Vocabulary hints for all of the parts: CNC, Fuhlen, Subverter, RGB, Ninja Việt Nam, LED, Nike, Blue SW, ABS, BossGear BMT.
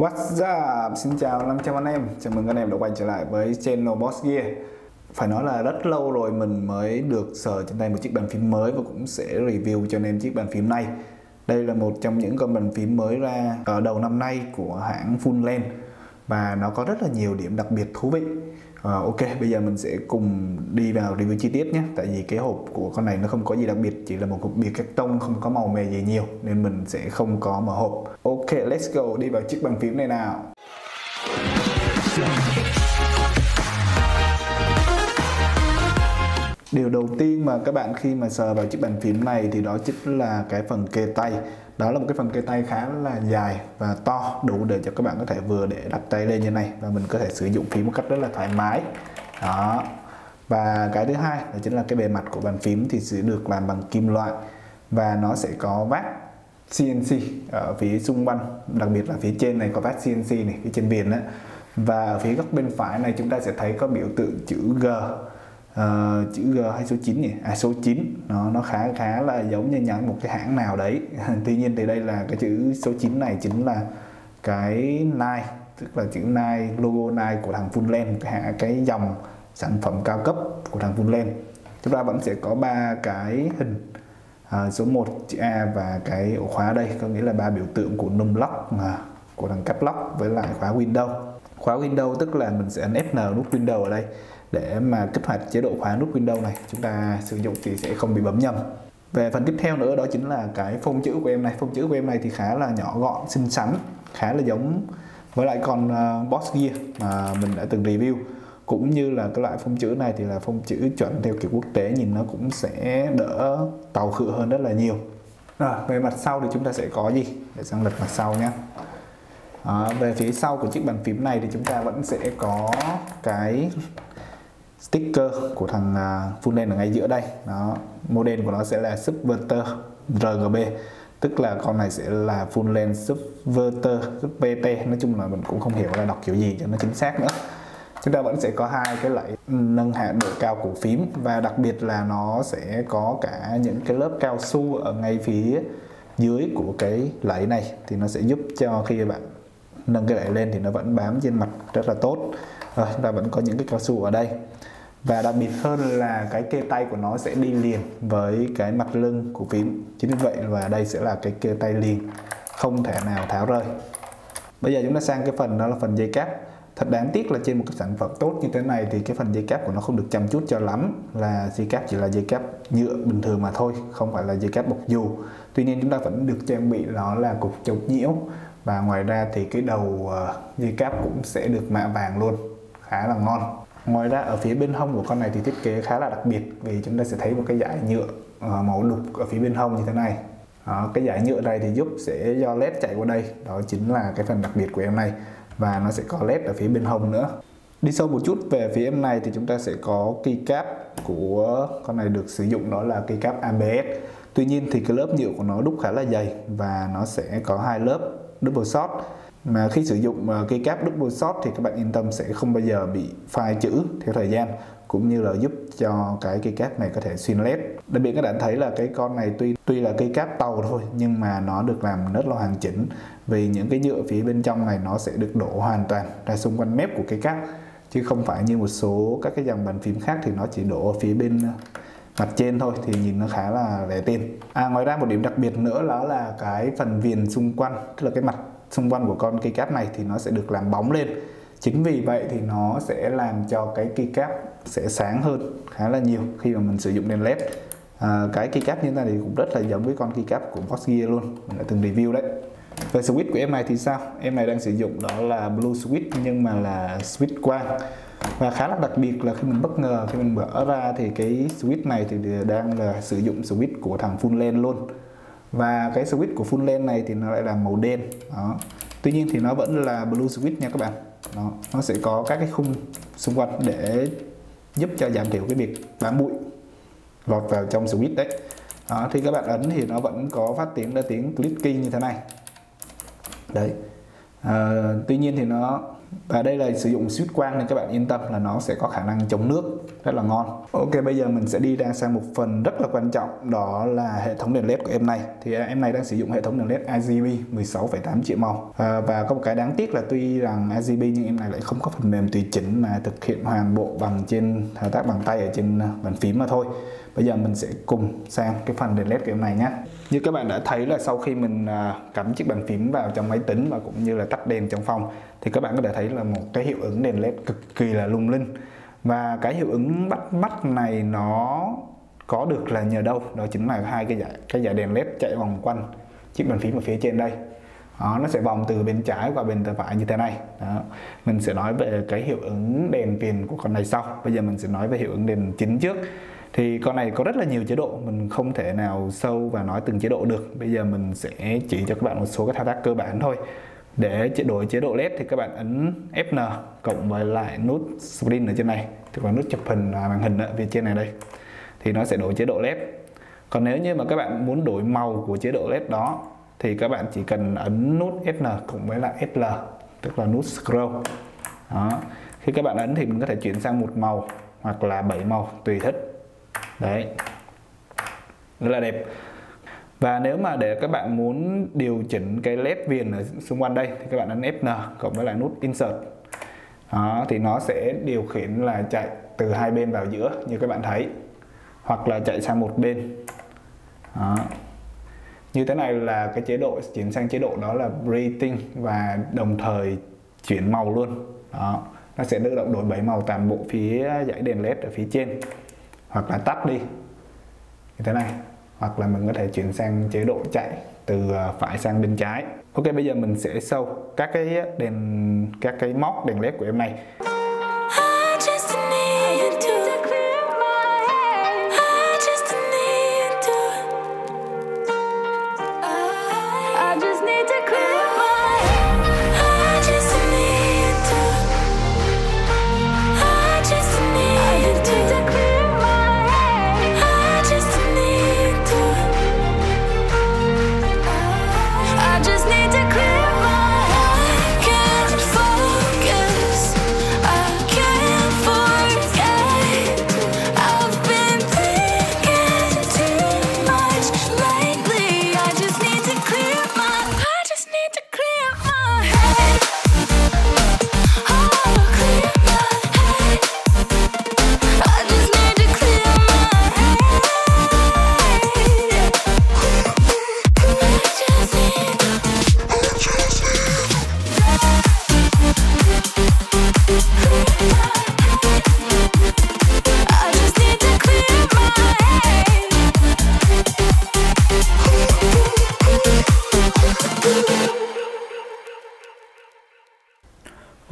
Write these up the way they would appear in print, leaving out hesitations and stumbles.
What's up? Xin chào 500 anh em. Chào mừng anh em đã quay trở lại với channel BossGear. Phải nói là rất lâu rồi mình mới được sờ trên tay một chiếc bàn phím mới và cũng sẽ review cho anh em chiếc bàn phím này. Đây là một trong những con bàn phím mới ra ở đầu năm nay của hãng Fuhlen và nó có rất là nhiều điểm đặc biệt thú vị. Ok, bây giờ mình sẽ cùng đi vào review chi tiết nhé. Tại vì cái hộp của con này nó không có gì đặc biệt, chỉ là một hộp bìa carton không có màu mè gì nhiều nên mình sẽ không có mở hộp. Ok, let's go, đi vào chiếc bàn phím này nào. Điều đầu tiên mà các bạn khi mà sờ vào chiếc bàn phím này thì đó chính là cái phần kê tay. Đó là một cái phần kê tay khá là dài và to, đủ để cho các bạn có thể vừa để đặt tay lên như này và mình có thể sử dụng phím một cách rất là thoải mái. Đó. Và cái thứ hai đó chính là cái bề mặt của bàn phím thì sẽ được làm bằng kim loại và nó sẽ có vát CNC ở phía xung quanh, đặc biệt là phía trên này có vát CNC này, phía trên viền đó. Và ở phía góc bên phải này chúng ta sẽ thấy có biểu tượng chữ G. Chữ G hay số 9 nhỉ? À, số 9. Nó khá là giống như nhãn một cái hãng nào đấy. Tuy nhiên thì đây là cái chữ số 9 này chính là cái Nike, tức là chữ Nike, logo Nike của thằng Fuhlen, cái dòng sản phẩm cao cấp của thằng Fuhlen. Chúng ta vẫn sẽ có ba cái hình, số 1 chữ A và cái ổ khóa đây, có nghĩa là ba biểu tượng của num lock, của thằng cap lock với lại khóa Windows. Khóa Windows tức là mình sẽ ấn FN nút Windows ở đây để mà kích hoạt chế độ khóa nút Windows này, chúng ta sử dụng thì sẽ không bị bấm nhầm. Về phần tiếp theo nữa đó chính là cái phông chữ của em này. Phông chữ của em này thì khá là nhỏ gọn, xinh xắn, khá là giống với lại con BossGear mà mình đã từng review. Cũng như là cái loại phông chữ này thì là phông chữ chuẩn theo kiểu quốc tế, nhìn nó cũng sẽ đỡ tàu khự hơn rất là nhiều. Rồi, về mặt sau thì chúng ta sẽ có gì? Để sang lật mặt sau nhé. Về phía sau của chiếc bàn phím này thì chúng ta vẫn sẽ có cái sticker của thằng Fuhlen ở ngay giữa đây. Đó, model của nó sẽ là Subverter RGB, tức là con này sẽ là Fuhlen Subverter PT. Nói chung là mình cũng không hiểu là đọc kiểu gì cho nó chính xác nữa. Chúng ta vẫn sẽ có hai cái lẫy nâng hạ độ cao của phím và đặc biệt là nó sẽ có cả những cái lớp cao su ở ngay phía dưới của cái lẫy này, thì nó sẽ giúp cho khi bạn nâng cái lẫy lên thì nó vẫn bám trên mặt rất là tốt. Rồi, chúng ta vẫn có những cái cao su ở đây. Và đặc biệt hơn là cái kê tay của nó sẽ đi liền với cái mặt lưng của phím. Chính vì vậy và đây sẽ là cái kê tay liền, không thể nào tháo rời. Bây giờ chúng ta sang cái phần đó là phần dây cáp. Thật đáng tiếc là trên một cái sản phẩm tốt như thế này thì cái phần dây cáp của nó không được chăm chút cho lắm, là dây cáp chỉ là dây cáp nhựa bình thường mà thôi, không phải là dây cáp bọc dù. Tuy nhiên chúng ta vẫn được trang bị nó là cục chống nhiễu và ngoài ra thì cái đầu dây cáp cũng sẽ được mạ vàng luôn, khá là ngon. Ngoài ra ở phía bên hông của con này thì thiết kế khá là đặc biệt vì chúng ta sẽ thấy một cái dải nhựa màu đục ở phía bên hông như thế này. Đó, cái dải nhựa này thì giúp sẽ do led chạy qua đây, đó chính là cái phần đặc biệt của em này, và nó sẽ có led ở phía bên hông nữa. Đi sâu một chút về phía em này thì chúng ta sẽ có keycap của con này được sử dụng, đó là keycap ABS. Tuy nhiên thì cái lớp nhựa của nó đúc khá là dày và nó sẽ có hai lớp double shot. Mà khi sử dụng keycap double shot thì các bạn yên tâm sẽ không bao giờ bị phai chữ theo thời gian, cũng như là giúp cho cái keycap này có thể xuyên led. Đặc biệt các bạn thấy là cái con này tuy là keycap tàu thôi nhưng mà nó được làm rất là hoàn chỉnh vì những cái nhựa phía bên trong này nó sẽ được đổ hoàn toàn ra xung quanh mép của keycap, chứ không phải như một số các cái dòng bàn phím khác thì nó chỉ đổ ở phía bên mặt trên thôi, thì nhìn nó khá là rẻ tiền. Ngoài ra một điểm đặc biệt nữa đó là cái phần viền xung quanh, tức là cái mặt xung quanh của con keycap này thì nó sẽ được làm bóng lên. Chính vì vậy thì nó sẽ làm cho cái keycap sẽ sáng hơn khá là nhiều khi mà mình sử dụng đèn led. Cái keycap như thế này thì cũng rất là giống với con keycap của BossGear luôn, mình đã từng review đấy. Về switch của em này thì sao? Em này đang sử dụng đó là blue switch nhưng mà là switch quang. Và khá là đặc biệt là khi mình bất ngờ khi mình mở ra thì cái switch này thì đang là sử dụng switch của thằng Fuhlen luôn. Và cái switch của Fuhlen này thì nó lại là màu đen. Đó. Tuy nhiên thì nó vẫn là blue switch nha các bạn. Đó. Nó sẽ có các cái khung xung quanh để giúp cho giảm thiểu cái việc bám bụi lọt vào trong switch đấy. Đó. Thì các bạn ấn thì nó vẫn có phát tiếng ra tiếng clicky như thế này. Đấy. Tuy nhiên thì nó Và đây là sử dụng suýt quang nên các bạn yên tâm là nó sẽ có khả năng chống nước rất là ngon. Ok, bây giờ mình sẽ đi ra sang một phần rất là quan trọng, đó là hệ thống đèn led của em này. Thì em này đang sử dụng hệ thống đèn led RGB 16,8 triệu màu. Và có một cái đáng tiếc là tuy rằng RGB nhưng em này lại không có phần mềm tùy chỉnh mà thực hiện hoàn bộ bằng trên thao tác bằng tay ở trên bàn phím mà thôi. Bây giờ mình sẽ cùng sang cái phần đèn led của em này nhé. Như các bạn đã thấy là sau khi mình cắm chiếc bàn phím vào trong máy tính và cũng như là tắt đèn trong phòng thì các bạn có thể thấy là một cái hiệu ứng đèn led cực kỳ là lung linh. Và cái hiệu ứng bắt mắt này nó có được là nhờ đâu? Đó chính là hai cái dải đèn led chạy vòng quanh chiếc bàn phím ở phía trên đây. Đó, nó sẽ vòng từ bên trái qua bên phải như thế này. Đó. Mình sẽ nói về cái hiệu ứng đèn viền của con này sau. Bây giờ mình sẽ nói về hiệu ứng đèn chính trước. Thì con này có rất là nhiều chế độ, mình không thể nào sâu và nói từng chế độ được. Bây giờ mình sẽ chỉ cho các bạn một số cái thao tác cơ bản thôi. Để đổi chế độ LED thì các bạn ấn FN cộng với lại nút Screen ở trên này, tức là nút chụp hình màn hình ở phía trên này đây, thì nó sẽ đổi chế độ LED. Còn nếu như mà các bạn muốn đổi màu của chế độ LED đó thì các bạn chỉ cần ấn nút FN cộng với lại SL, tức là nút Scroll đó. Khi các bạn ấn thì mình có thể chuyển sang một màu hoặc là 7 màu tùy thích. Đấy, rất là đẹp. Và nếu mà để các bạn muốn điều chỉnh cái led viền ở xung quanh đây thì các bạn ấn FN cộng với lại nút Insert. Đó, thì nó sẽ điều khiển là chạy từ hai bên vào giữa như các bạn thấy, hoặc là chạy sang một bên. Đó. Như thế này là cái chế độ chuyển sang chế độ đó là Breathing và đồng thời chuyển màu luôn. Đó, nó sẽ tự động đổi 7 màu toàn bộ phía dải đèn led ở phía trên, hoặc là tắt đi như thế này, hoặc là mình có thể chuyển sang chế độ chạy từ phải sang bên trái. Ok, bây giờ mình sẽ show các cái móc đèn led của em này.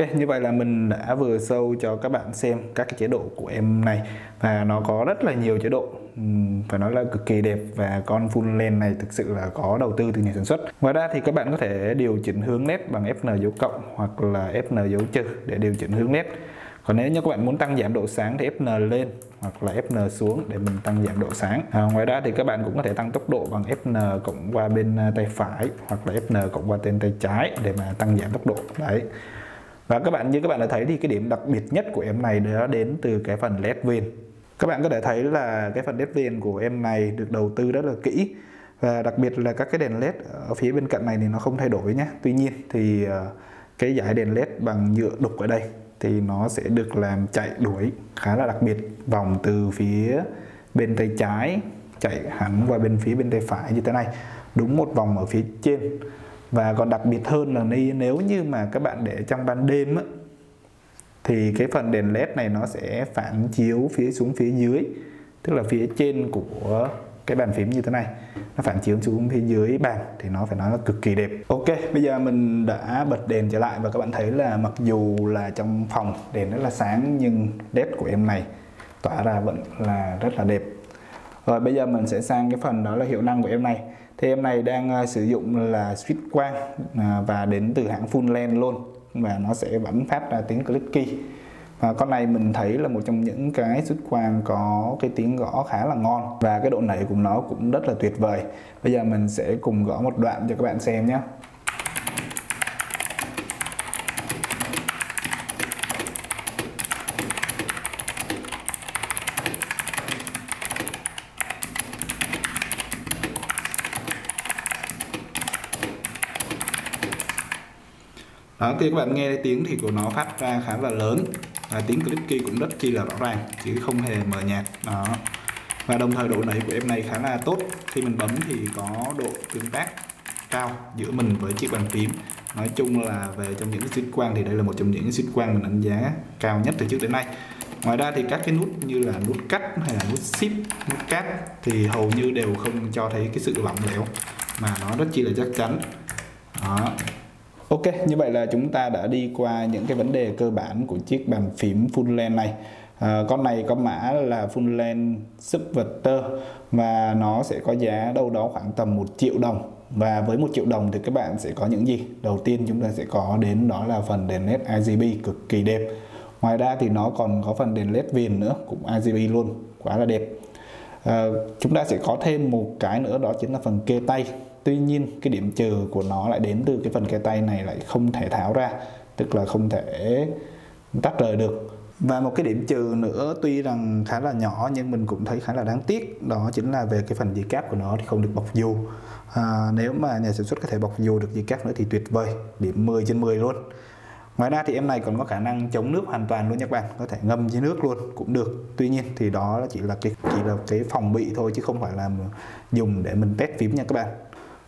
Ok, như vậy là mình đã vừa show cho các bạn xem các cái chế độ của em này. Và nó có rất là nhiều chế độ, phải nói là cực kỳ đẹp. Và con Fuhlen này thực sự là có đầu tư từ nhà sản xuất. Ngoài ra thì các bạn có thể điều chỉnh hướng led bằng FN dấu cộng hoặc là FN dấu trừ để điều chỉnh hướng led. Còn nếu như các bạn muốn tăng giảm độ sáng thì FN lên hoặc là FN xuống để mình tăng giảm độ sáng. Ngoài ra thì các bạn cũng có thể tăng tốc độ bằng FN cộng qua bên tay phải hoặc là FN cộng qua bên tay trái để mà tăng giảm tốc độ. Đấy. Và như các bạn đã thấy thì cái điểm đặc biệt nhất của em này đó đến từ cái phần led viền. Các bạn có thể thấy là cái phần led viền của em này được đầu tư rất là kỹ. Và đặc biệt là các cái đèn led ở phía bên cạnh này thì nó không thay đổi nhé. Tuy nhiên thì cái dải đèn led bằng nhựa đục ở đây thì nó sẽ được làm chạy đuổi khá là đặc biệt, vòng từ phía bên tay trái chạy hẳn qua bên phía bên tay phải như thế này, đúng một vòng ở phía trên. Và còn đặc biệt hơn là nếu như mà các bạn để trong ban đêm á, thì cái phần đèn led này nó sẽ phản chiếu phía xuống phía dưới, tức là phía trên của cái bàn phím như thế này, nó phản chiếu xuống phía dưới bàn thì nó phải nói là cực kỳ đẹp. Ok, bây giờ mình đã bật đèn trở lại và các bạn thấy là mặc dù là trong phòng đèn rất là sáng nhưng led của em này tỏa ra vẫn là rất là đẹp. Rồi bây giờ mình sẽ sang cái phần đó là hiệu năng của em này. Thì em này đang sử dụng là suýt quang và đến từ hãng Fuhlen luôn. Và nó sẽ vẫn phát ra tiếng clicky. Và con này mình thấy là một trong những cái suýt quang có cái tiếng gõ khá là ngon. Và cái độ nảy của nó cũng rất là tuyệt vời. Bây giờ mình sẽ cùng gõ một đoạn cho các bạn xem nhé. Đó, khi các bạn nghe tiếng thì của nó phát ra khá là lớn, tiếng clicky cũng rất chi là rõ ràng chứ không hề mờ nhạt đó. Và đồng thời độ nảy của em này khá là tốt, khi mình bấm thì có độ tương tác cao giữa mình với chiếc bàn phím. Nói chung là về trong những xích quang thì đây là một trong những xích quang mình đánh giá cao nhất từ trước đến nay. Ngoài ra thì các cái nút như là nút cắt hay là nút shift, nút cắt thì hầu như đều không cho thấy cái sự lỏng lẻo mà nó rất chi là chắc chắn đó. Ok, như vậy là chúng ta đã đi qua những cái vấn đề cơ bản của chiếc bàn phím Fuhlen này. Con này có mã là Fuhlen Subverter và nó sẽ có giá đâu đó khoảng tầm 1 triệu đồng. Và với 1 triệu đồng thì các bạn sẽ có những gì? Đầu tiên chúng ta sẽ có đến đó là phần đèn LED RGB cực kỳ đẹp. Ngoài ra thì nó còn có phần đèn LED viền nữa, cũng RGB luôn, quá là đẹp. Chúng ta sẽ có thêm một cái nữa, đó chính là phần kê tay. Tuy nhiên cái điểm trừ của nó lại đến từ cái phần kê tay này lại không thể tháo ra, tức là không thể tách rời được. Và một cái điểm trừ nữa tuy rằng khá là nhỏ nhưng mình cũng thấy khá là đáng tiếc, đó chính là về cái phần dây cáp của nó thì không được bọc dù. Nếu mà nhà sản xuất có thể bọc dù được dây cáp nữa thì tuyệt vời, điểm 10 trên 10 luôn. Ngoài ra thì em này còn có khả năng chống nước hoàn toàn luôn nha các bạn, có thể ngâm dưới nước luôn cũng được. Tuy nhiên thì đó chỉ là cái phòng bị thôi chứ không phải là dùng để mình test phím nha các bạn.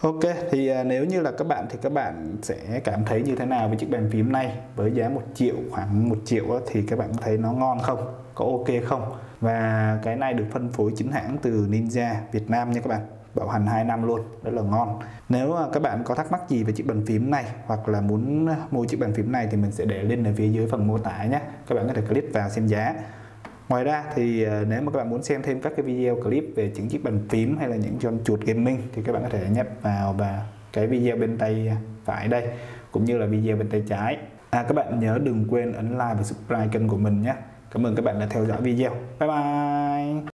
Ok, thì nếu như là các bạn thì các bạn sẽ cảm thấy như thế nào với chiếc bàn phím này? Với giá 1 triệu, khoảng 1 triệu thì các bạn thấy nó ngon không? Có ok không? Và cái này được phân phối chính hãng từ Ninja Việt Nam nha các bạn, bảo hành 2 năm luôn, rất là ngon. Nếu các bạn có thắc mắc gì về chiếc bàn phím này hoặc là muốn mua chiếc bàn phím này thì mình sẽ để link ở phía dưới phần mô tả nhé, các bạn có thể click vào xem giá. Ngoài ra thì nếu mà các bạn muốn xem thêm các cái video clip về những chiếc bàn phím hay là những con chuột gaming thì các bạn có thể nhấp vào cái video bên tay phải đây cũng như là video bên tay trái. Các bạn nhớ đừng quên ấn like và subscribe kênh của mình nhé. Cảm ơn các bạn đã theo dõi video. Bye bye.